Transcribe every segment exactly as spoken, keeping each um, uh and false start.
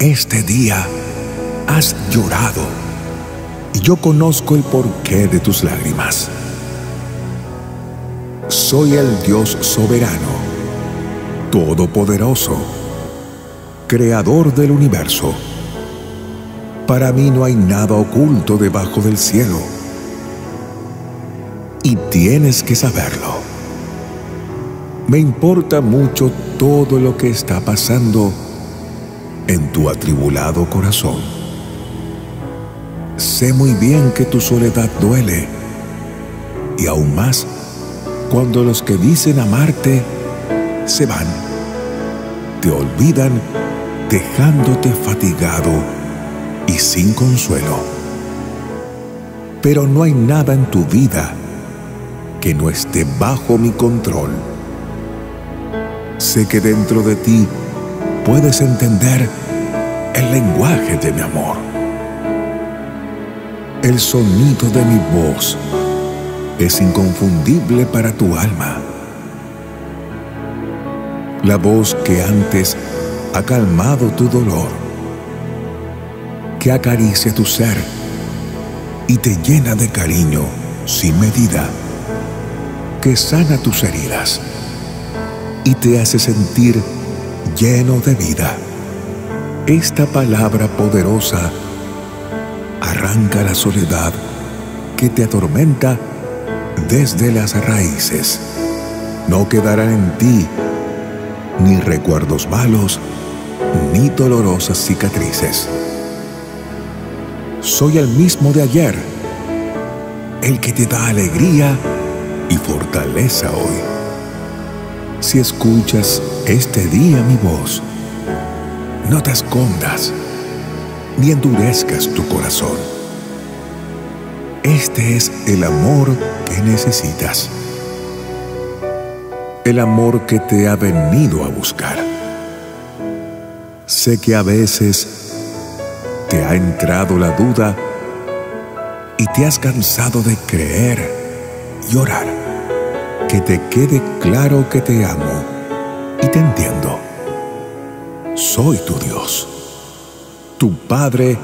este día has llorado, y yo conozco el porqué de tus lágrimas. Soy el Dios soberano, todopoderoso, creador del universo. Para mí no hay nada oculto debajo del cielo, y tienes que saberlo. Me importa mucho todo lo que está pasando en tu atribulado corazón. Sé muy bien que tu soledad duele, y aún más cuando los que dicen amarte se van, te olvidan, dejándote fatigado y sin consuelo. Pero no hay nada en tu vida que no esté bajo mi control. Sé que dentro de ti puedes entender el lenguaje de mi amor. El sonido de mi voz es inconfundible para tu alma. La voz que antes ha calmado tu dolor, que acaricia tu ser y te llena de cariño sin medida, que sana tus heridas y te hace sentir lleno de vida. Esta palabra poderosa arranca la soledad que te atormenta desde las raíces. No quedarán en ti ni recuerdos malos, ni dolorosas cicatrices. Soy el mismo de ayer, el que te da alegría y fortaleza hoy. Si escuchas este día mi voz, no te escondas, ni endurezcas tu corazón. Este es el amor que necesitas. El amor que te ha venido a buscar. Sé que a veces te ha entrado la duda y te has cansado de creer y orar. Que te quede claro que te amo y te entiendo. Soy tu Dios, tu Padre,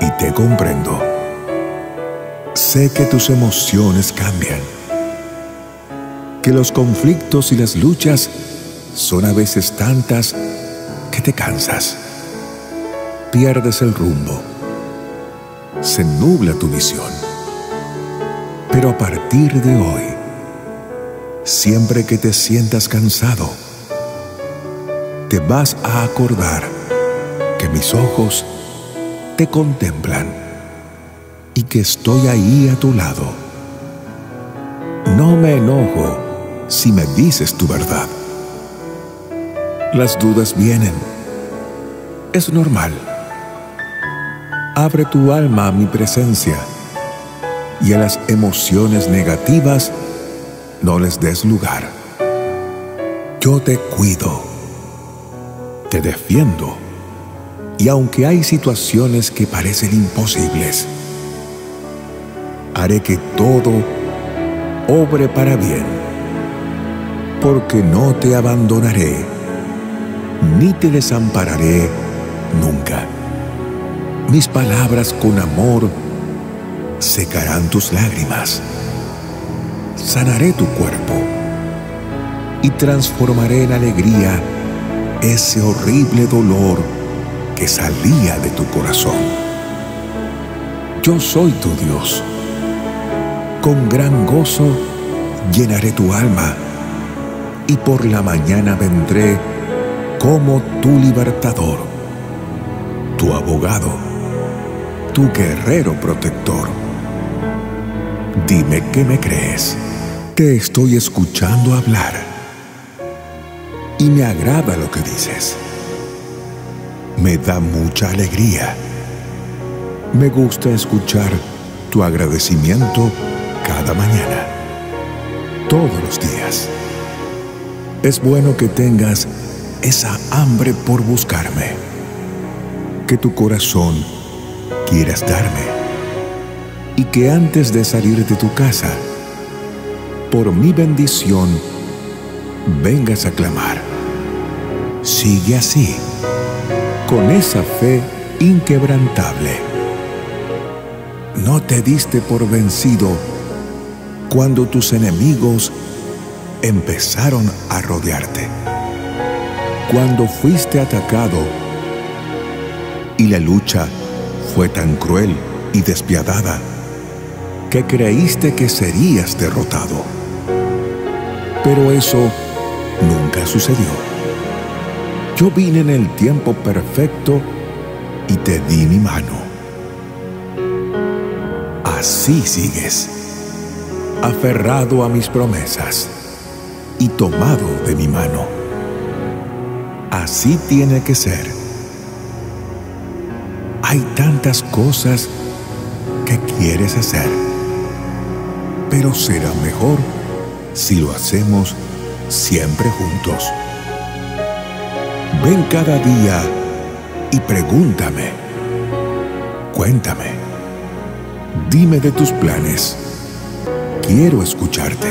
y te comprendo. Sé que tus emociones cambian, que los conflictos y las luchas son a veces tantas que te cansas, pierdes el rumbo, se nubla tu visión. Pero a partir de hoy, siempre que te sientas cansado, te vas a acordar que mis ojos te contemplan y que estoy ahí a tu lado. No me enojo si me dices tu verdad. Las dudas vienen. Es normal. Abre tu alma a mi presencia y a las emociones negativas no les des lugar. Yo te cuido, te defiendo, y aunque hay situaciones que parecen imposibles, haré que todo obre para bien. Porque no te abandonaré, ni te desampararé nunca. Mis palabras con amor secarán tus lágrimas. Sanaré tu cuerpo y transformaré en alegría ese horrible dolor que salía de tu corazón. Yo soy tu Dios. Con gran gozo llenaré tu alma. Y por la mañana vendré como tu libertador, tu abogado, tu guerrero protector. Dime que me crees. Te estoy escuchando hablar y me agrada lo que dices. Me da mucha alegría. Me gusta escuchar tu agradecimiento cada mañana, todos los días. Es bueno que tengas esa hambre por buscarme, que tu corazón quieras darme, y que antes de salir de tu casa, por mi bendición, vengas a clamar. Sigue así, con esa fe inquebrantable. No te diste por vencido cuando tus enemigos empezaron a rodearte, cuando fuiste atacado y la lucha fue tan cruel y despiadada que creíste que serías derrotado. Pero eso nunca sucedió. Yo vine en el tiempo perfecto y te di mi mano. Así sigues, aferrado a mis promesas y tomado de mi mano. Así tiene que ser. Hay tantas cosas que quieres hacer, pero será mejor si lo hacemos siempre juntos. Ven cada día y pregúntame, cuéntame, dime de tus planes. Quiero escucharte.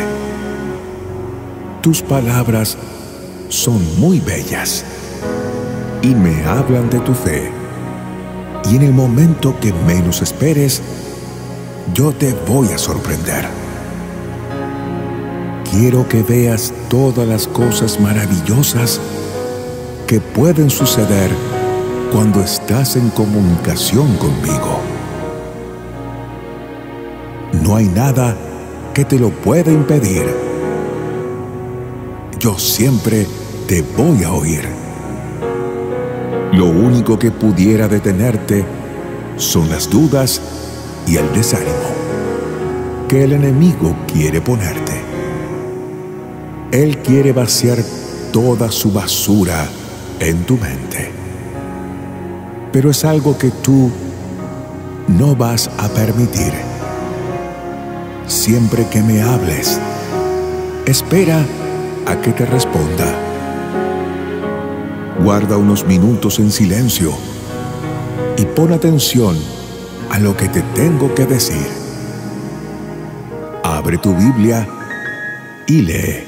Tus palabras son muy bellas y me hablan de tu fe. Y en el momento que menos esperes, yo te voy a sorprender. Quiero que veas todas las cosas maravillosas que pueden suceder cuando estás en comunicación conmigo. No hay nada que te lo pueda impedir. Yo siempre te voy a oír. Lo único que pudiera detenerte son las dudas y el desánimo que el enemigo quiere ponerte. Él quiere vaciar toda su basura en tu mente. Pero es algo que tú no vas a permitir. Siempre que me hables, espera a que te responda. Guarda unos minutos en silencio y pon atención a lo que te tengo que decir. Abre tu Biblia y lee.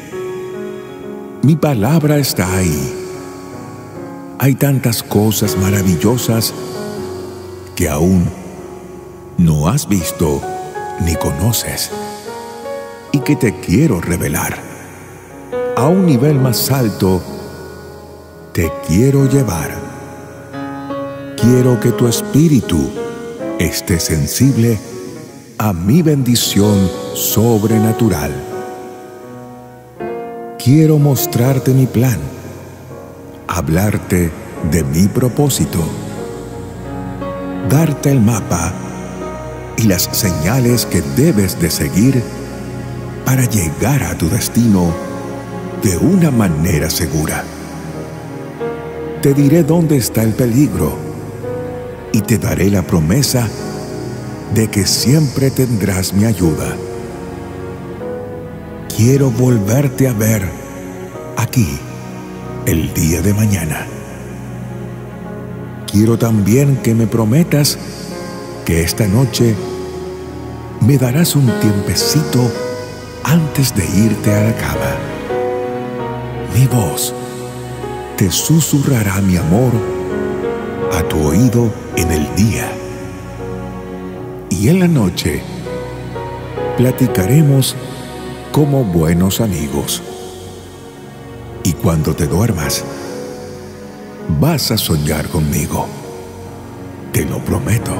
Mi palabra está ahí. Hay tantas cosas maravillosas que aún no has visto ni conoces, y que te quiero revelar. A un nivel más alto te quiero llevar. Quiero que tu espíritu esté sensible a mi bendición sobrenatural. Quiero mostrarte mi plan, hablarte de mi propósito, darte el mapa y las señales que debes de seguir para llegar a tu destino de una manera segura. Te diré dónde está el peligro y te daré la promesa de que siempre tendrás mi ayuda. Quiero volverte a ver aquí el día de mañana. Quiero también que me prometas que esta noche me darás un tiempecito antes de irte a la cama. Mi voz te susurrará mi amor a tu oído en el día. Y en la noche platicaremos como buenos amigos. Y cuando te duermas, vas a soñar conmigo. Te lo prometo.